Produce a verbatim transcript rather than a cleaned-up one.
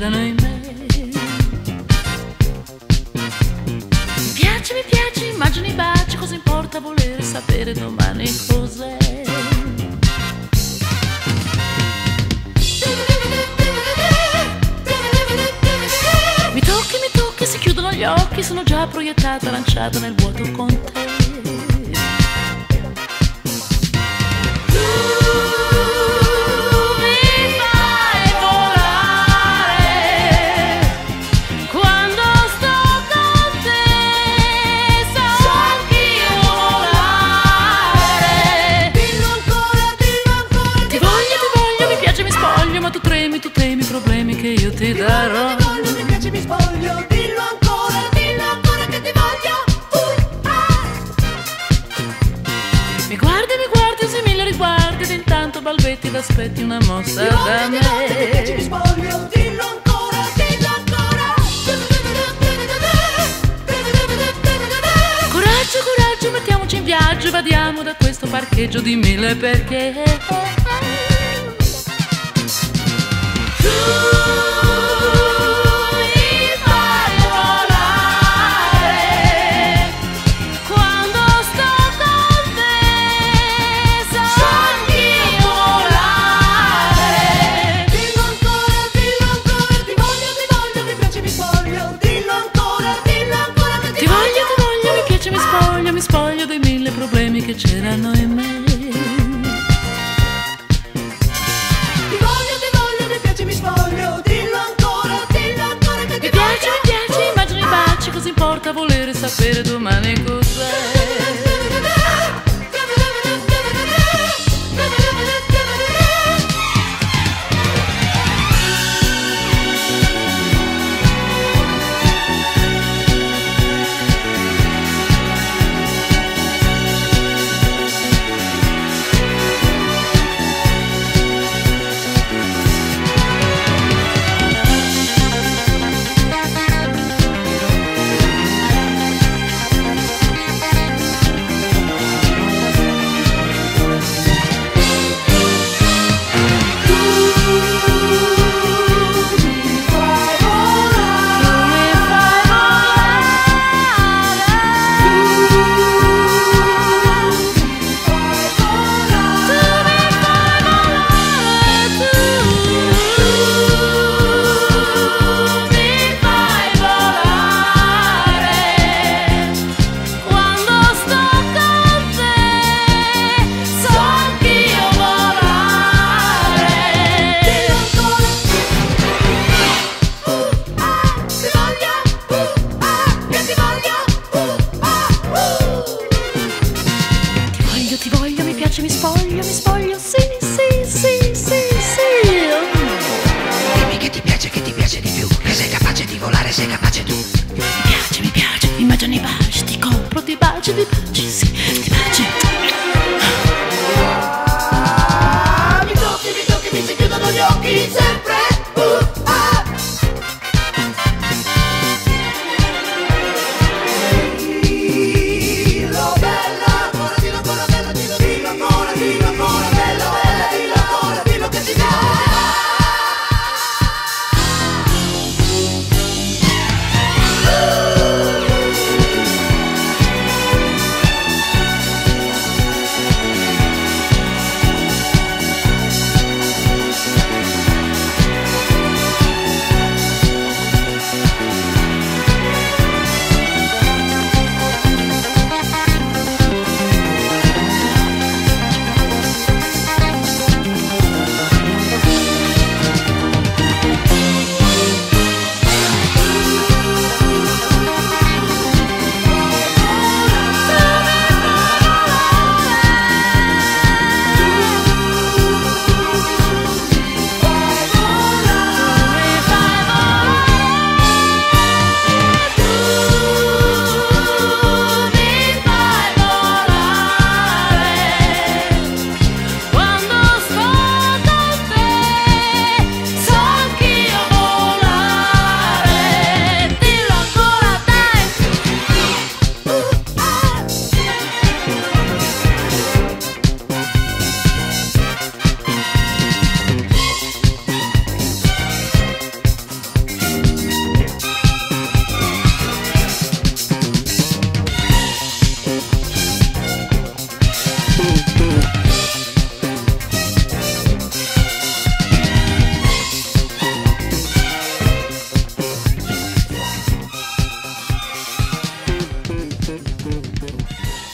c'erano in me. Mi piace, mi piace, immagini, baci, cosa importa voler sapere domani cos'è. Mi tocchi, mi tocchi, si chiudono gli occhi, sono già proiettata, lanciata nel vuoto con te. Che io ti darò. Ti voglio, ti piace, mi spoglio. Dillo ancora, dillo ancora che ti voglio. uh, ah. Mi guardi, mi guardi, usi mille riguardi ed intanto balbetti ed aspetti una mossa voglio, da me. Ti voglio, ti piace, mi spoglio. Dillo ancora, dillo ancora. Coraggio, coraggio, mettiamoci in viaggio e vadiamo da questo parcheggio di mille perché. Mi spoglio dei mille problemi che c'erano in me. Ti voglio, ti voglio, ti piace, mi spoglio. Dillo ancora, dillo ancora che ti mi piace, voglio. Mi piace, uh, immagini, baci, cosa importa volere sapere domani cos'è. Mi spoglio, mi spoglio, sì, sì, sì, sì, sì. Dimmi che ti piace, che ti piace di più, che sei capace di volare, sei capace tu. Mi piace, mi piace, immagini, baci, ti compro, ti baci, ti baci, sì, ti baci. Ah, mi tocchi, mi tocchi, mi si chiudono gli occhi sempre. Uh, ah. Dillo bella, ancora, dillo ancora bella, dillo bella. Dillo ancora, bella, bella, dillo ancora, dillo che ti piace. Ciao.